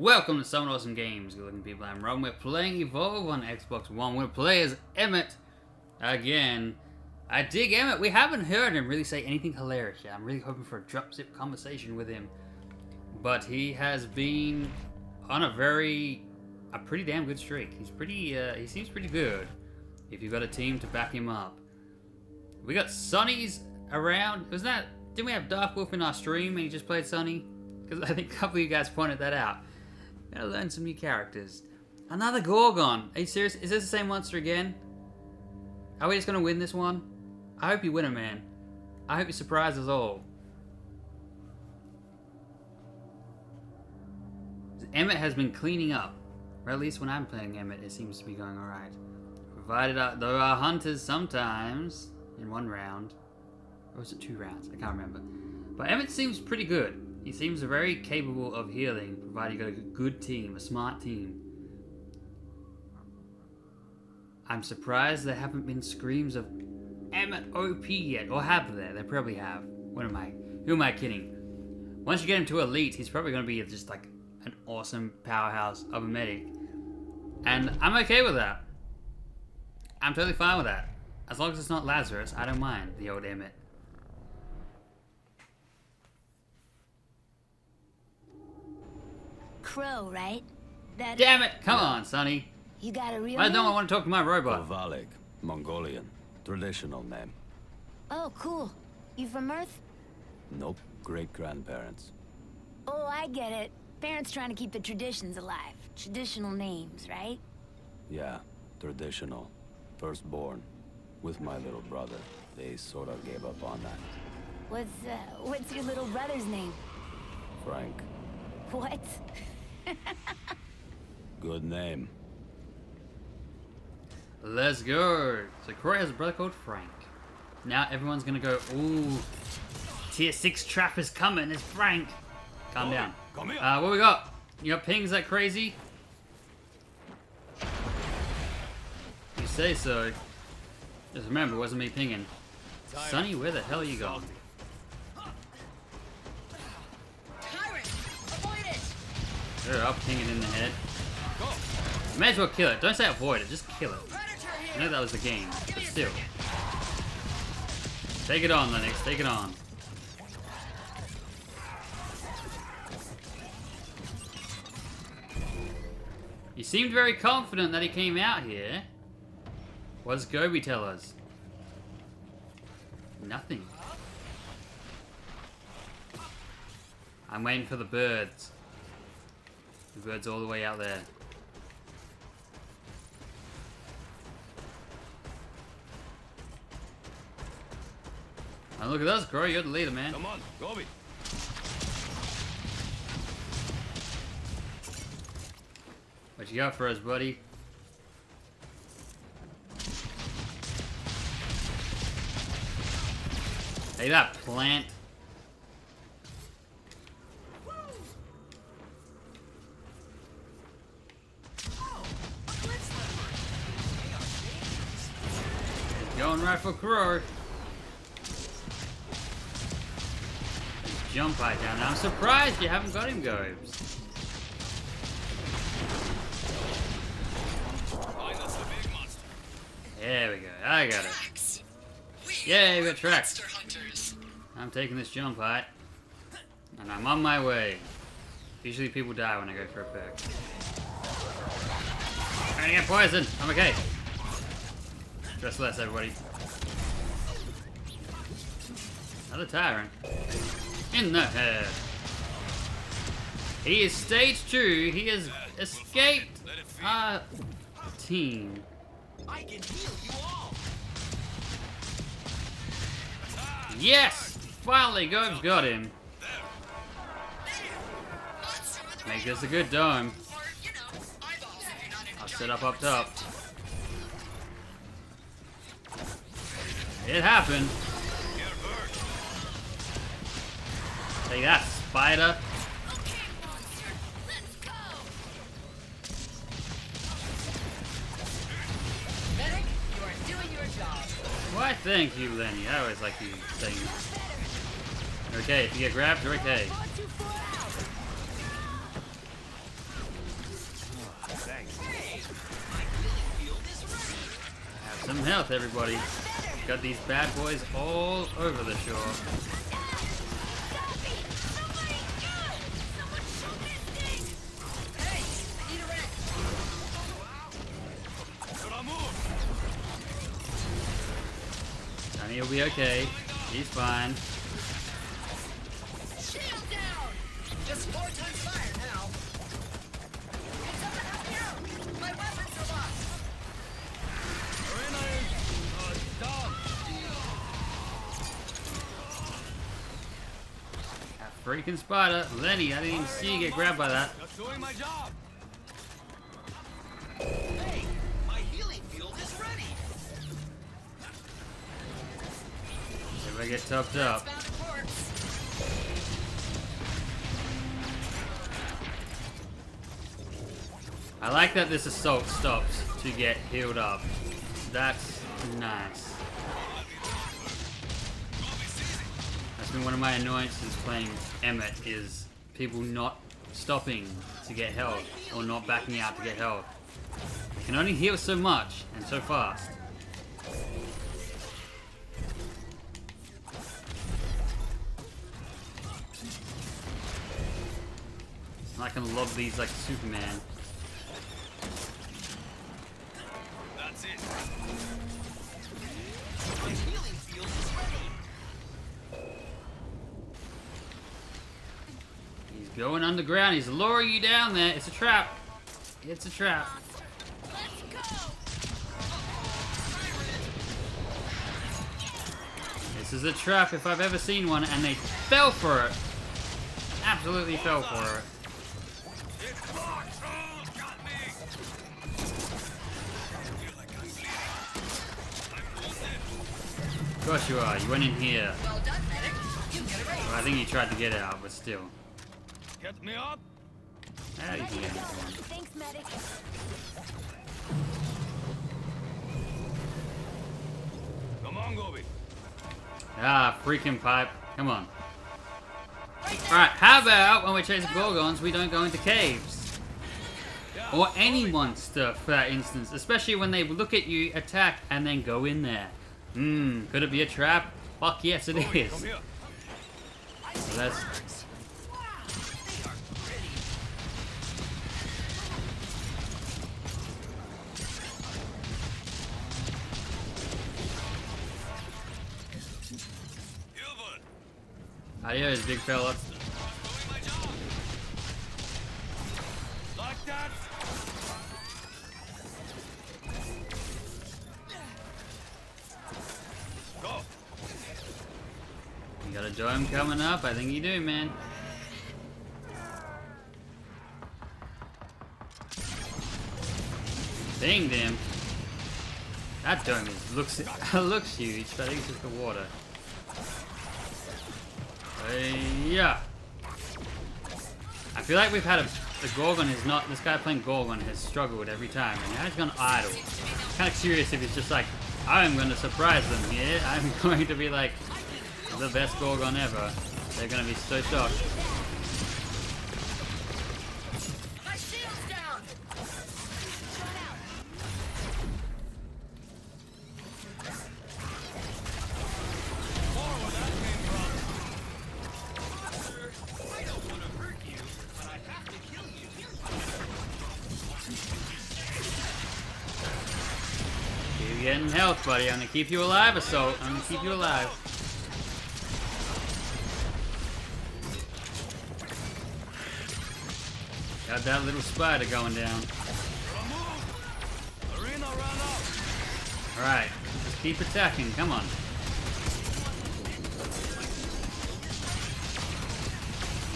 Welcome to Summon Awesome Games, good looking people. I'm Ron. We're playing Evolve on Xbox One. We're playing as Emmett again. I dig Emmett. We haven't heard him really say anything hilarious yet. I'm really hoping for a drop-zip conversation with him. But he has been on a pretty damn good streak. He's pretty, he seems pretty good if you've got a team to back him up. We got Sonny's around. Was that, didn't we have Dark Wolf in our stream and he just played Sonny? Because I think a couple of you guys pointed that out. Gotta learn some new characters. Another Gorgon. Are you serious? Is this the same monster again? Are we just gonna win this one? I hope you win it, man. I hope you surprise us all. Emmett has been cleaning up. Or at least when I'm playing Emmett, it seems to be going alright. Provided though our hunters sometimes, in one round, or was it 2 rounds? I can't remember. But Emmett seems pretty good. He seems very capable of healing, provided you've got a good team, a smart team. I'm surprised there haven't been screams of Emmett OP yet, or have there? They probably have. What am I? Who am I kidding? Once you get him to elite, he's probably going to be just like an awesome powerhouse of a medic, and I'm okay with that. I'm totally fine with that, as long as it's not Lazarus. I don't mind the old Emmett. Crow, right? That damn it! Come on, Sonny. You got a real name? I don't want to talk to my robot. Ovalik, Mongolian, traditional name. Oh, cool. You from Earth? Nope, great grandparents. Oh, I get it. Parents trying to keep the traditions alive. Traditional names, right? Yeah, traditional. Firstborn, with my little brother. They sort of gave up on that. What's your little brother's name? Frank. What? Good name. Let's go. So Croy has a brother called Frank. Now everyone's gonna go, ooh, tier 6 trap is coming, it's Frank. Calm down. Come here. What we got? You got pings like crazy? You say so. Just remember, it wasn't me pinging. Sonny, where the hell are you going? I'll ping it in the head. May as well kill it. Don't say avoid it, just kill it. I know that was the game, but still. Take it on, Lennox, take it on. He seemed very confident that he came out here. What does Gobi tell us? Nothing. I'm waiting for the birds. The bird's all the way out there. And look at us, Croy, you're the leader, man. Come on, Gobi. What you got for us, buddy? Hey, that plant. Going right for Croy. Jump right down. I'm surprised you haven't got him, Goves. There we go. I got it. Yay, we got tracks. I'm taking this jump height. And I'm on my way. Usually people die when I go for a perk. Trying to get poisoned. I'm okay. Stress less, everybody. Another Tyrant. In the head. He is stage 2. He has escaped our team. I can heal you all. Yes! Finally, Gove's got him. Make this a good dome. I'll set up top. It happened. Take that, spider. Okay, monster. Let's go. Medic, you are doing your job. Why, thank you, Lenny. I always like you saying that. Okay, if you get grabbed, you're okay. Some health, everybody. Got these bad boys all over the shore. Sonny will be okay. He's fine. Freaking spider. Lenny, I didn't even see you get grabbed by that. Just doing my job. Hey, my healing field is ready. If I get topped up. I like that this assault stops to get healed up. That's nice. Been one of my annoyances playing Emmett is people not stopping to get health or not backing out to get health. You can only heal so much and so fast. And I can lob these like Superman. That's it. My healing field is ready. Going underground, he's luring you down there. It's a trap. It's a trap. Let's go. This is a trap if I've ever seen one, and they fell for it. Absolutely fell for it. Of course you are. You went in here. Well done, medic. You get it right. Well, I think you tried to get out, but still. Get me up! There you go. Thanks, medic. Come on, Gobi. Ah, freaking pipe. Come on. Alright, how about when we chase Gorgons, we don't go into caves? Or any monster, for that instance. Especially when they look at you, attack, and then go in there. Hmm, could it be a trap? Fuck yes, it is. So that's... Adios, big fella. Like that. Go. You got a dome coming up? I think you do, man. Dang, damn. That dome is, looks huge, but I think it's just the water. Yeah. I feel like we've had the Gorgon is not, this guy playing Gorgon has struggled every time, and now he's gone idle. I'm kind of curious if he's just like, I'm going to surprise them here. Yeah? I'm going to be like the best Gorgon ever. They're going to be so shocked. My shield's down. You're getting health, buddy. I'm gonna keep you alive, Assault. I'm gonna keep you alive. Got that little spider going down. Alright, just keep attacking. Come on.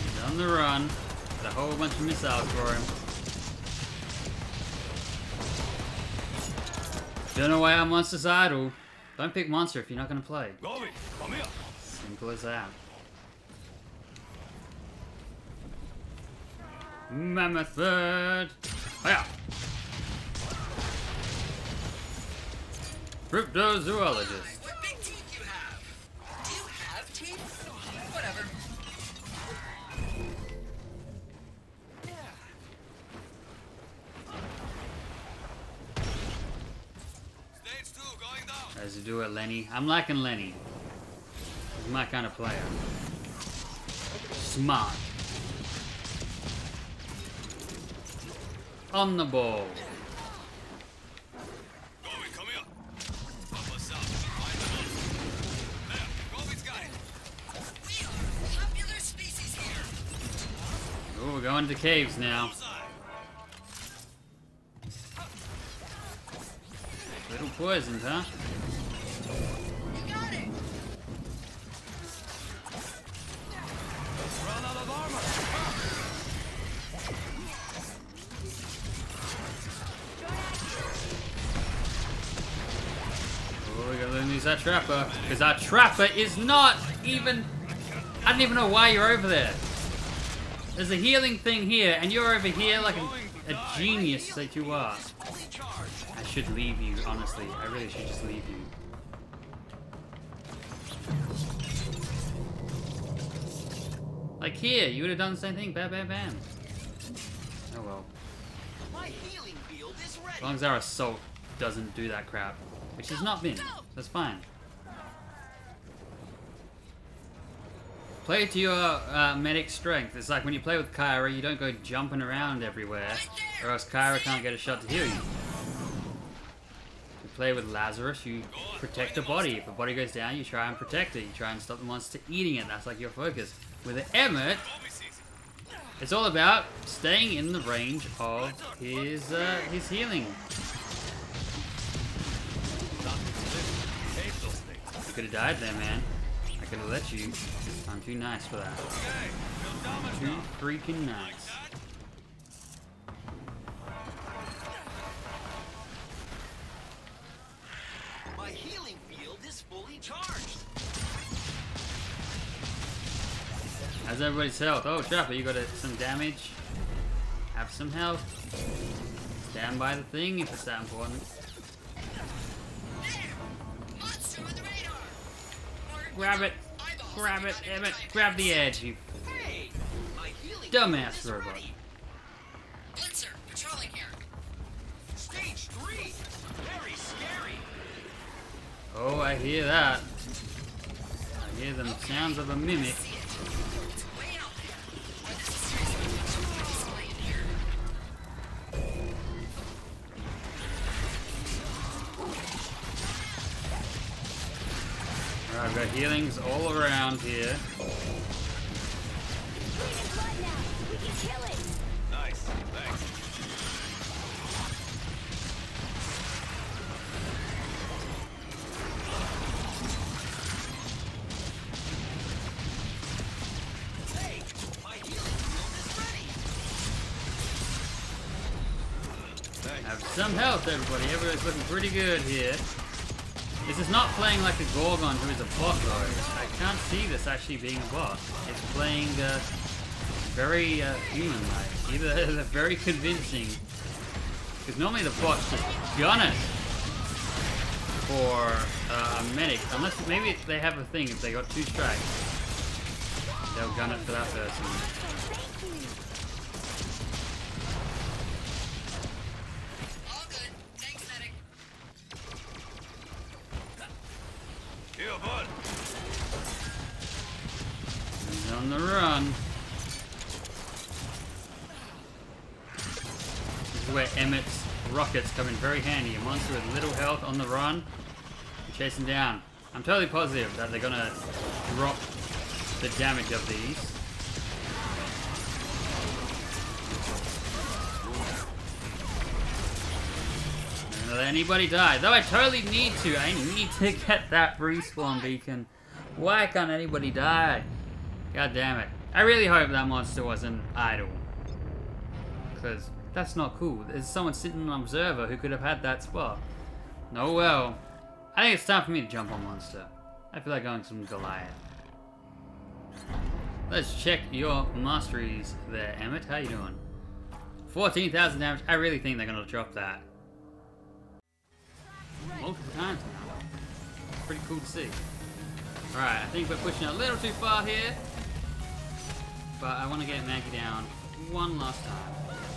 He's on the run. Got a whole bunch of missiles for him. Don't know why our monster's idle. Don't pick monster if you're not going to play. Simple as that. Mammoth bird. Oh yeah. Cryptozoologist. What big teeth you have? Do you have teeth? Whatever. do it, Lenny. I'm liking Lenny. He's my kind of player. Smart. On the ball. Ooh, we're going to caves now. Little poisoned, huh? You got it. Run out of armor. Oh, we gotta use that trapper, because our trapper is not even. I don't even know why you're over there. There's a healing thing here, and you're over here like a genius that you are. I should leave you, honestly. I really should just leave you. Like here, you would have done the same thing. Bam, bam, bam. Oh well. As long as our assault doesn't do that crap, which has not been. That's fine. Play to your medic strength. It's like when you play with Kyra, you don't go jumping around everywhere, or else Kyra can't get a shot to heal you. You play with Lazarus, you protect the body. If a body goes down, you try and protect it. You try and stop the monster eating it. That's like your focus. With the Emmett, it's all about staying in the range of his healing. Could have died there, man. I could have let you. I'm too nice for that. Too freaking nice. My healing field is fully charged. How's everybody's health? Oh, Trapper, you got some damage. Have some health. Stand by the thing if it's that important. There. Monster on the radar. Grab it. Grab it, Emet. Grab the edge, you dumbass robot. Blitzer, patrolling here. Stage 3. Very scary. Oh, I hear that. I hear the sounds of a mimic. I've got healings all around here. Nice, thanks. Hey, my healing is ready. Have some health, everybody. Everybody's looking pretty good here. This is not playing like the Gorgon, who is a bot, though. I can't see this actually being a bot. It's playing very human-like. Either they're very convincing, because normally the bot's just gonna for a medic, unless maybe they have a thing. If they got 2 strikes, they'll gun it for that person. He's on the run. This is where Emmett's rockets come in very handy. A monster with little health on the run, you chase him down. I'm totally positive that they're gonna drop the damage of these. Let anybody die. Though I totally need to. I need to get that respawn beacon. Why can't anybody die? God damn it. I really hope that monster wasn't idle, because that's not cool. There's someone sitting on an observer who could have had that spot. Oh well. I think it's time for me to jump on monster. I feel like going some Goliath. Let's check your masteries there, Emmett. How you doing? 14,000 damage. I really think they're going to drop that. Multiple times now. Pretty cool to see. Alright, I think we're pushing a little too far here, but I want to get Maggie down one last time.